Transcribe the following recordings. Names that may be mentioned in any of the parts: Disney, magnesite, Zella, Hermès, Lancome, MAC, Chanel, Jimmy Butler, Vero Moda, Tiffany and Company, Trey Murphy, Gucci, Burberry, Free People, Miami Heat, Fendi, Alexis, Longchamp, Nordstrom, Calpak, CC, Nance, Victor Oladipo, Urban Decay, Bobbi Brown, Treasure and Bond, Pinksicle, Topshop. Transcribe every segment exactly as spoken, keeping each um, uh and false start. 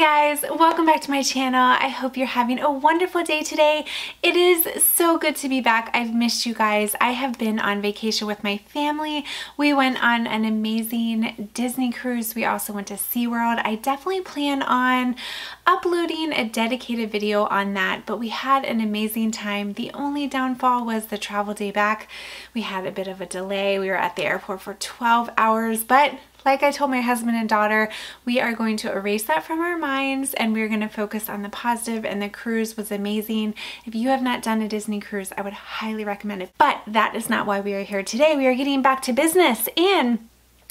guys, welcome back to my channel. I hope you're having a wonderful day today. It is so good to be back. I've missed you guys. I have been on vacation with my family. We went on an amazing Disney cruise. We also went to SeaWorld. I definitely plan on uploading a dedicated video on that, but we had an amazing time. The only downfall was the travel day back. We had a bit of a delay. We were at the airport for twelve hours, but like I told my husband and daughter, we are going to erase that from our minds and we're going to focus on the positive, and the cruise was amazing. If you have not done a Disney cruise, I would highly recommend it. But that is not why we are here today. We are getting back to business, and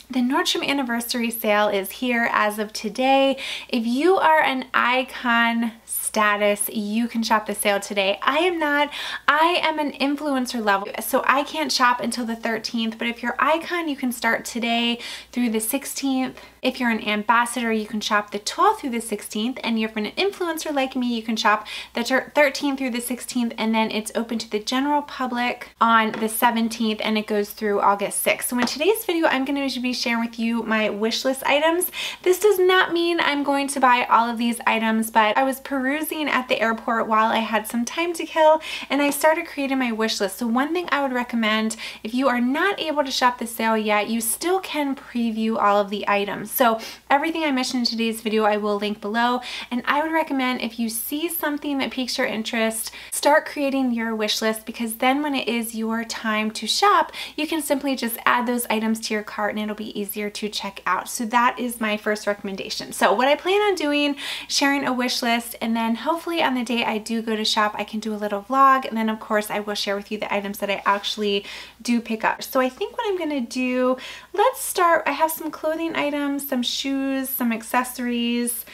the Nordstrom anniversary sale is here as of today. If you are an icon status, you can shop the sale today. I am not. I am an influencer level, so I can't shop until the thirteenth, but if you're icon, you can start today through the sixteenth. If you're an ambassador, you can shop the twelfth through the sixteenth, and if you're an influencer like me, you can shop the thirteenth through the sixteenth, and then it's open to the general public on the seventeenth, and it goes through August sixth. So in today's video, I'm going to be sharing with you my wish list items. This does not mean I'm going to buy all of these items, but I was perusing at the airport while I had some time to kill, and I started creating my wish list. So one thing I would recommend, if you are not able to shop the sale yet, you still can preview all of the items. So everything I mentioned in today's video, I will link below, and I would recommend if you see something that piques your interest, start creating your wish list, because then when it is your time to shop, you can simply just add those items to your cart and it'll be easier to check out. So that is my first recommendation. So what I plan on doing, sharing a wish list, and then And hopefully on the day I do go to shop, I can do a little vlog, and then of course I will share with you the items that I actually do pick up. So I think what I'm gonna do, let's start. I have some clothing items, some shoes, some accessories.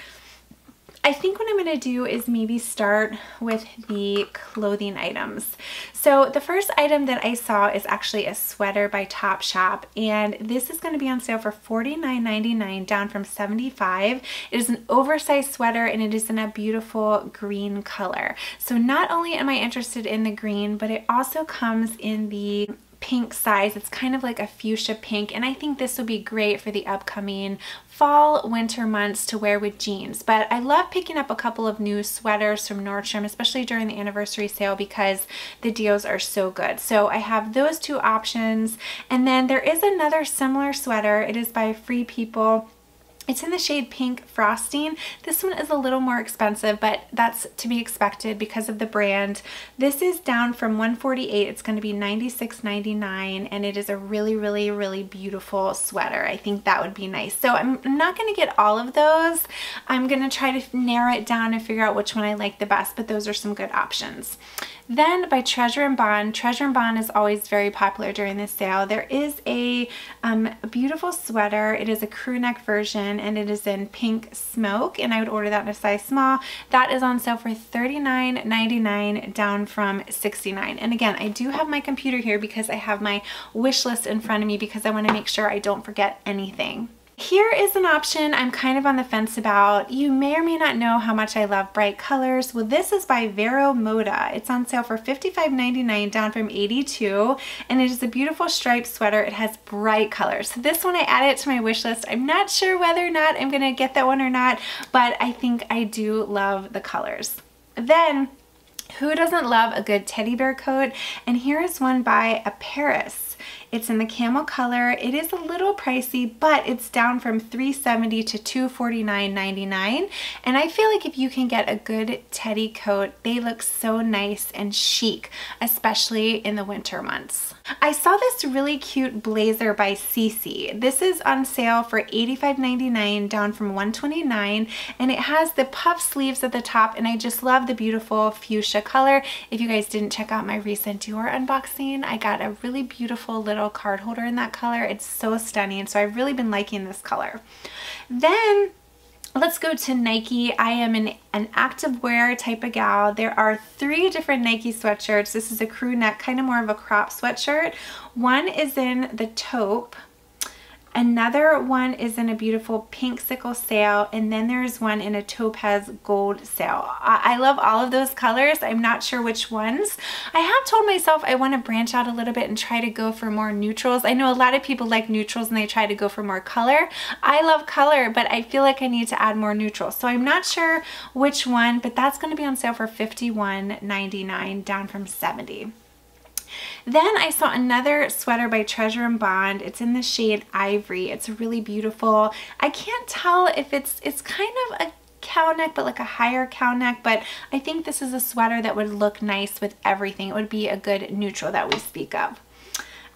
I think what I'm gonna do is maybe start with the clothing items. So the first item that I saw is actually a sweater by Topshop, and this is gonna be on sale for forty-nine ninety-nine, down from seventy-five dollars. It is an oversized sweater, and it is in a beautiful green color. So not only am I interested in the green, but it also comes in the pink size. It's kind of like a fuchsia pink, and I think this will be great for the upcoming fall winter months to wear with jeans. But I love picking up a couple of new sweaters from Nordstrom, especially during the anniversary sale, because the deals are so good. So I have those two options, and then there is another similar sweater. It is by Free People. It's in the shade Pink Frosting. This one is a little more expensive, but that's to be expected because of the brand. This is down from one forty-eight dollars. It's going to be ninety-six ninety-nine, and it is a really, really, really beautiful sweater. I think that would be nice. So I'm not going to get all of those. I'm going to try to narrow it down and figure out which one I like the best, but those are some good options. Then by Treasure and Bond. Treasure and Bond is always very popular during this sale. There is a, um, a beautiful sweater. It is a crew neck version, and it is in Pink Smoke, and I would order that in a size small. That is on sale for thirty-nine ninety-nine, down from sixty-nine dollars. And again, I do have my computer here because I have my wish list in front of me, because I want to make sure I don't forget anything. Here is an option I'm kind of on the fence about. You may or may not know how much I love bright colors. Well, this is by Vero Moda. It's on sale for fifty-five ninety-nine, down from eighty-two dollars, and it is a beautiful striped sweater. It has bright colors. So this one I added to my wish list. I'm not sure whether or not I'm gonna get that one or not, but I think I do love the colors. Then, who doesn't love a good teddy bear coat? And here is one by A Paris. It's in the camel color. It is a little pricey, but it's down from three seventy to two forty-nine ninety-nine. And I feel like if you can get a good teddy coat, they look so nice and chic, especially in the winter months. I saw this really cute blazer by C C. This is on sale for eighty-five ninety-nine, down from one twenty-nine, and it has the puff sleeves at the top, and I just love the beautiful fuchsia color. If you guys didn't check out my recent Dior unboxing, I got a really beautiful little card holder in that color. It's so stunning. So I've really been liking this color. Then let's go to Nike. I am an, an activewear type of gal. There are three different Nike sweatshirts. This is a crew neck, kind of more of a crop sweatshirt. One is in the taupe. Another one is in a beautiful pink sickle sale, and then there's one in a topaz gold sale. I, I love all of those colors. I'm not sure which ones. I have told myself I want to branch out a little bit and try to go for more neutrals. I know a lot of people like neutrals and they try to go for more color. I love color, but I feel like I need to add more neutrals. So I'm not sure which one, but that's going to be on sale for fifty-one ninety-nine, down from seventy dollars. Then I saw another sweater by Treasure and Bond. It's in the shade Ivory. It's really beautiful. I can't tell if it's, it's kind of a cow neck, but like a higher cow neck, but I think this is a sweater that would look nice with everything. It would be a good neutral that we speak of.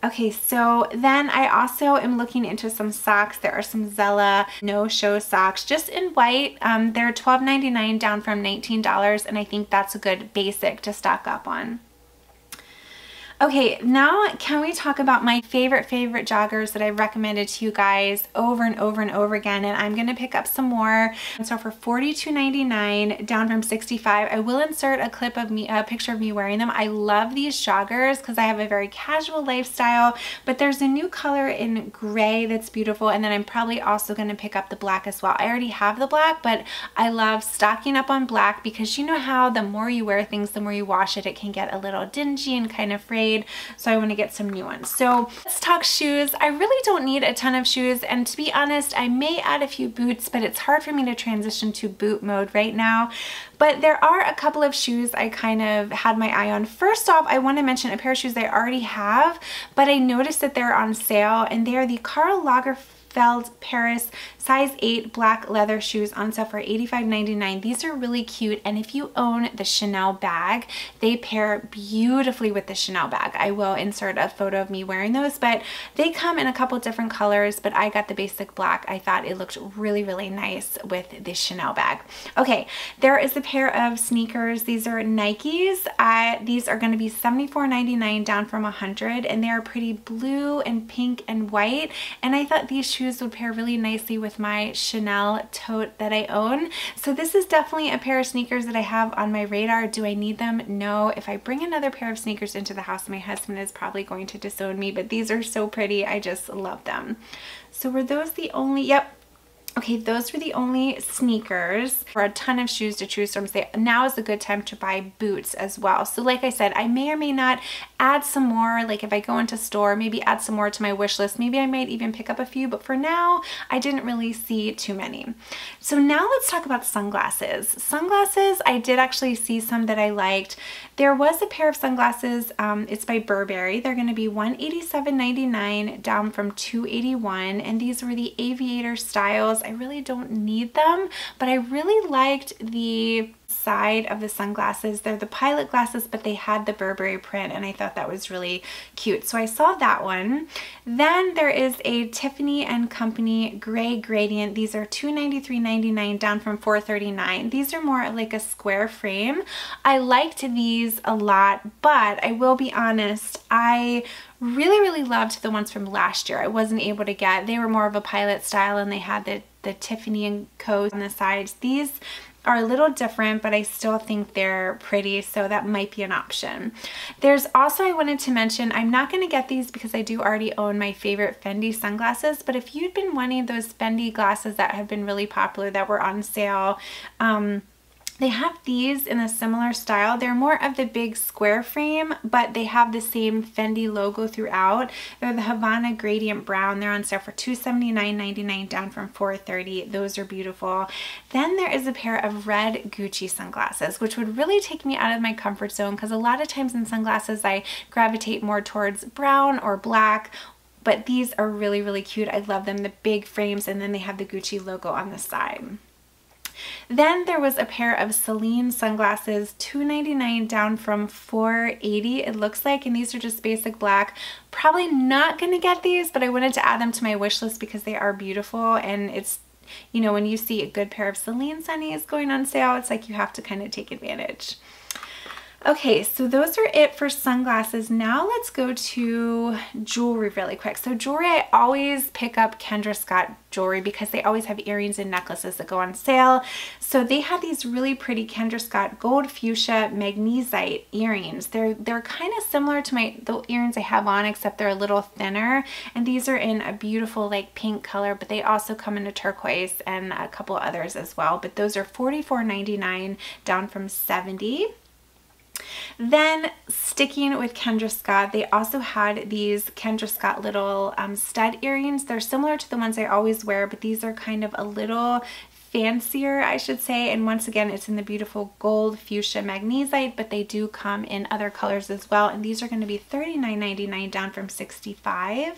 Okay, so then I also am looking into some socks. There are some Zella no-show socks, just in white. Um, they're twelve ninety-nine, down from nineteen dollars, and I think that's a good basic to stock up on. Okay, now can we talk about my favorite, favorite joggers that I've recommended to you guys over and over and over again, and I'm gonna pick up some more. And so for forty-two ninety-nine, down from sixty-five dollars, I will insert a clip of me, a picture of me wearing them. I love these joggers because I have a very casual lifestyle, but there's a new color in gray that's beautiful, and then I'm probably also gonna pick up the black as well. I already have the black, but I love stocking up on black because you know how the more you wear things, the more you wash it, it can get a little dingy and kind of frayed. So I want to get some new ones. So let's talk shoes. I really don't need a ton of shoes, and to be honest, I may add a few boots, but it's hard for me to transition to boot mode right now. But there are a couple of shoes I kind of had my eye on. First off, I want to mention a pair of shoes I already have, but I noticed that they're on sale, and they are the Karl Lagerfeld Paris size eight black leather shoes on sale for eighty-five ninety-nine. These are really cute, and if you own the Chanel bag, they pair beautifully with the Chanel bag. I will insert a photo of me wearing those, but they come in a couple different colors, but I got the basic black. I thought it looked really, really nice with this Chanel bag. Okay, there is a pair of sneakers. These are Nikes. Uh, these are going to be seventy-four ninety-nine, down from one hundred dollars, and they are pretty blue and pink and white, and I thought these shoes would pair really nicely with my Chanel tote that I own. So this is definitely a pair of sneakers that I have on my radar. Do I need them? No. If I bring another pair of sneakers into the house, my husband is probably going to disown me, but these are so pretty. I just love them. So were those the only? Yep. Okay, those were the only sneakers. For a ton of shoes to choose from, so now is a good time to buy boots as well. So like I said, I may or may not add some more. Like if I go into store, maybe add some more to my wish list. Maybe I might even pick up a few, but for now, I didn't really see too many. So now let's talk about sunglasses. Sunglasses, I did actually see some that I liked. There was a pair of sunglasses. Um, it's by Burberry. They're gonna be one eighty-seven ninety-nine, down from two eighty-one, and these were the aviator styles. I really don't need them, but I really liked the side of the sunglasses. They're the pilot glasses, but they had the Burberry print, and I thought that was really cute. So I saw that one. Then there is a Tiffany and Company gray gradient. These are two ninety-three ninety-nine, down from four thirty-nine. These are more like a square frame. I liked these a lot, but I will be honest, I really, really loved the ones from last year. I wasn't able to get. They were more of a pilot style, and they had the, the Tiffany and Co. on the sides. These are a little different, but I still think they're pretty, so that might be an option. There's also, I wanted to mention, I'm not going to get these because I do already own my favorite Fendi sunglasses, but if you'd been wanting those Fendi glasses that have been really popular that were on sale, um, they have these in a similar style. They're more of the big square frame, but they have the same Fendi logo throughout. They're the Havana Gradient Brown. They're on sale for two seventy-nine ninety-nine, down from four thirty. Those are beautiful. Then there is a pair of red Gucci sunglasses, which would really take me out of my comfort zone because a lot of times in sunglasses, I gravitate more towards brown or black, but these are really, really cute. I love them, the big frames, and then they have the Gucci logo on the side. Then there was a pair of Celine sunglasses, two ninety-nine, down from four eighty, it looks like, and these are just basic black. Probably not going to get these, but I wanted to add them to my wish list because they are beautiful, and it's, you know, when you see a good pair of Celine sunnies going on sale, it's like you have to kind of take advantage. Okay, so those are it for sunglasses. Now let's go to jewelry really quick. So jewelry, I always pick up Kendra Scott jewelry because they always have earrings and necklaces that go on sale. So they had these really pretty Kendra Scott gold fuchsia magnesite earrings. They're they're kind of similar to my the earrings I have on, except they're a little thinner. And these are in a beautiful like pink color, but they also come in a turquoise and a couple others as well. But those are forty-four ninety-nine, down from seventy dollars. Then sticking with Kendra Scott, they also had these Kendra Scott little um, stud earrings. They're similar to the ones I always wear, but these are kind of a little fancier, I should say. And once again, it's in the beautiful gold fuchsia magnesite, but they do come in other colors as well. And these are going to be thirty-nine ninety-nine, down from sixty-five dollars.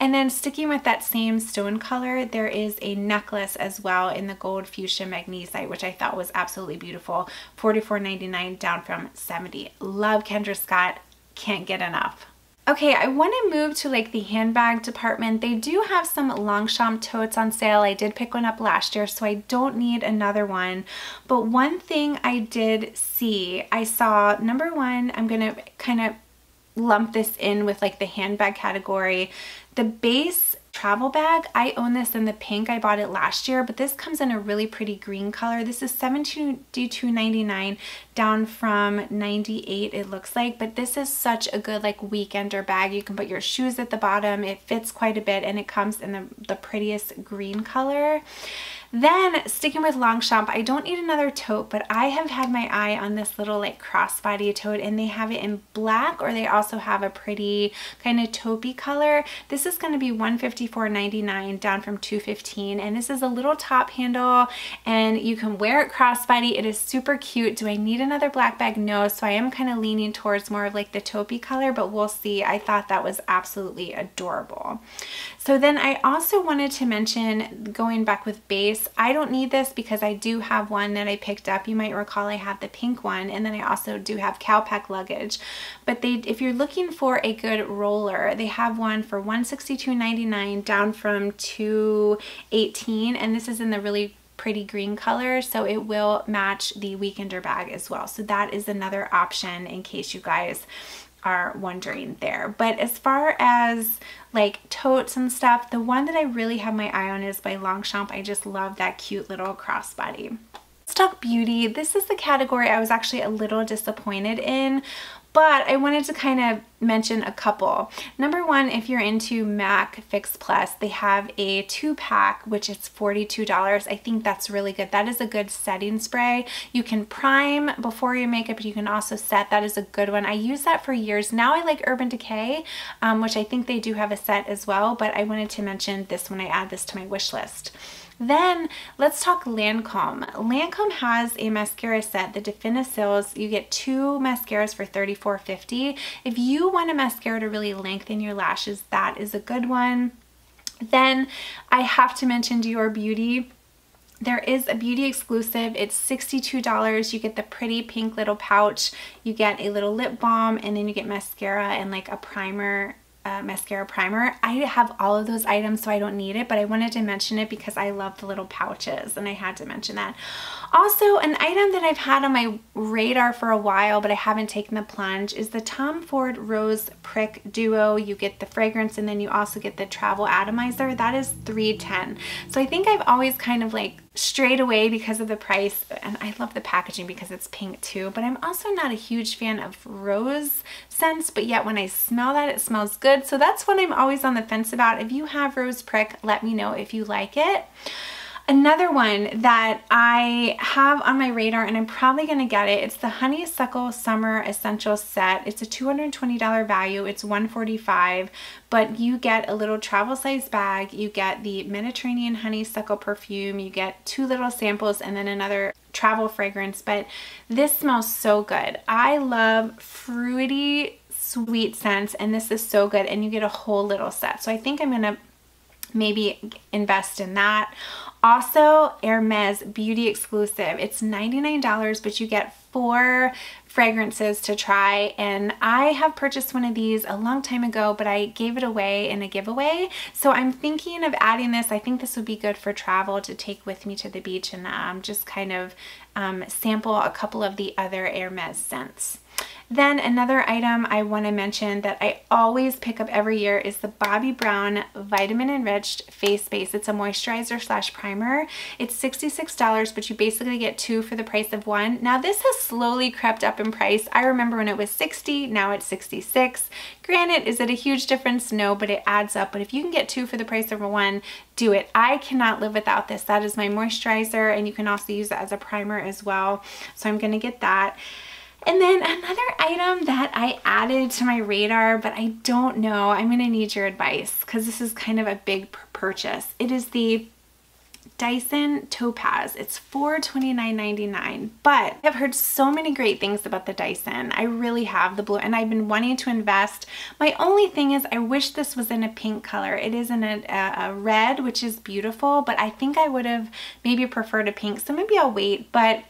And then sticking with that same stone color, there is a necklace as well in the gold fuchsia magnesite, which I thought was absolutely beautiful. forty-four ninety-nine, down from seventy dollars. Love Kendra Scott. Can't get enough. Okay, I want to move to like the handbag department. They do have some Longchamp totes on sale. I did pick one up last year, so I don't need another one. But one thing I did see, I saw, number one, I'm going to kind of lump this in with like the handbag category. The base travel bag, I own this in the pink. I bought it last year, but this comes in a really pretty green color. This is seventy-two ninety-nine, down from ninety-eight dollars, it looks like. But this is such a good like weekender bag. You can put your shoes at the bottom. It fits quite a bit, and it comes in the, the prettiest green color. Then sticking with Longchamp, I don't need another tote, but I have had my eye on this little like crossbody tote, and they have it in black, or they also have a pretty kind of taupey color. This is going to be one fifty-four ninety-nine, down from two fifteen, and this is a little top handle, and you can wear it crossbody. It is super cute. Do I need another black bag? No, so I am kind of leaning towards more of like the taupey color, but we'll see. I thought that was absolutely adorable. So then I also wanted to mention, going back with base, I don't need this because I do have one that I picked up. You might recall I have the pink one, and then I also do have Calpak luggage. But they, if you're looking for a good roller, they have one for one sixty-two ninety-nine, down from two eighteen, and this is in the really pretty green color, so it will match the weekender bag as well. So that is another option in case you guys are wondering there. But as far as like totes and stuff, the one that I really have my eye on is by Longchamp. I just love that cute little crossbody. Let's talk beauty. This is the category I was actually a little disappointed in, but I wanted to kind of mention a couple. Number one, if you're into MAC Fix Plus, they have a two pack, which is forty-two dollars. I think that's really good. That is a good setting spray. You can prime before your makeup, but you can also set. That is a good one. I used that for years. Now I like Urban Decay, um, which I think they do have a set as well, but I wanted to mention this when I add this to my wish list. Then let's talk Lancome. Lancome has a mascara set, the Definicils. You get two mascaras for thirty-four fifty. If you want a mascara to really lengthen your lashes, that is a good one. Then I have to mention Dior Beauty. There is a beauty exclusive. It's sixty-two dollars. You get the pretty pink little pouch. You get a little lip balm, and then you get mascara and like a primer. Uh, mascara primer. I have all of those items, so I don't need it, but I wanted to mention it because I love the little pouches, and I had to mention that. Also, an item that I've had on my radar for a while, but I haven't taken the plunge, is the Tom Ford Rose Prick Duo. You get the fragrance, and then you also get the travel atomizer. That is three ten. So I think I've always kind of like straight away because of the price, and I love the packaging because it's pink too, but I'm also not a huge fan of rose scents, but yet when I smell that, it smells good. So that's what I'm always on the fence about. If you have Rose Prick, let me know if you like it. Another one that I have on my radar, and I'm probably going to get it, it's the Honeysuckle Summer Essential Set. It's a two hundred twenty dollar value. It's one forty-five, but you get a little travel size bag. You get the Mediterranean Honeysuckle perfume. You get two little samples and then another travel fragrance, but this smells so good. I love fruity, sweet scents, and this is so good, and you get a whole little set. So I think I'm going to maybe invest in that. Also, Hermès Beauty Exclusive. It's ninety-nine dollars, but you get four fragrances to try, and I have purchased one of these a long time ago, but I gave it away in a giveaway, so I'm thinking of adding this. I think this would be good for travel to take with me to the beach and um, just kind of um, sample a couple of the other Hermès scents. Then another item I want to mention that I always pick up every year is the Bobbi Brown Vitamin Enriched Face Base. It's a moisturizer slash primer. It's sixty-six dollars, but you basically get two for the price of one. Now this has slowly crept up in price. I remember when it was sixty dollars, now it's sixty-six dollars. Granted, is it a huge difference? No, but it adds up. But if you can get two for the price of one, do it. I cannot live without this. That is my moisturizer, and you can also use it as a primer as well. So I'm going to get that. And then another item that I added to my radar, but I don't know, I'm gonna need your advice because this is kind of a big purchase. It is the Dyson Topaz. It's four hundred twenty-nine ninety-nine, but I've heard so many great things about the Dyson. I really have the blue, and I've been wanting to invest. My only thing is I wish this was in a pink color. It is in a, a, a red, which is beautiful, but I think I would have maybe preferred a pink, so maybe I'll wait, but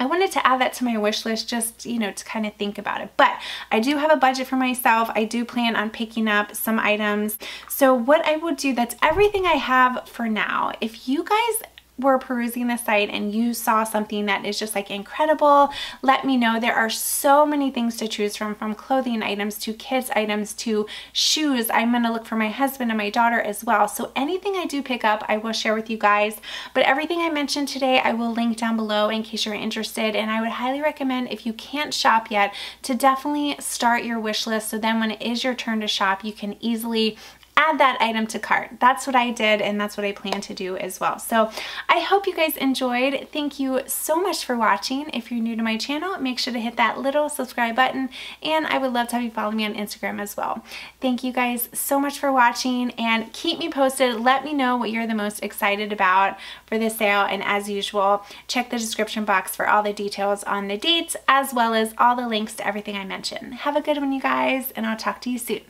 I wanted to add that to my wish list just, you know, to kind of think about it. But I do have a budget for myself. I do plan on picking up some items. So what I will do, that's everything I have for now. If you guys were perusing the site and you saw something that is just like incredible, let me know. There are so many things to choose from, from clothing items to kids items to shoes. I'm going to look for my husband and my daughter as well. So anything I do pick up, I will share with you guys. But everything I mentioned today, I will link down below in case you're interested. And I would highly recommend, if you can't shop yet, to definitely start your wish list. So then when it is your turn to shop, you can easily add that item to cart. That's what I did, and that's what I plan to do as well. So I hope you guys enjoyed. Thank you so much for watching. If you're new to my channel, make sure to hit that little subscribe button, and I would love to have you follow me on Instagram as well. Thank you guys so much for watching, and keep me posted. Let me know what you're the most excited about for this sale, and as usual, check the description box for all the details on the dates, as well as all the links to everything I mentioned. Have a good one, you guys, and I'll talk to you soon.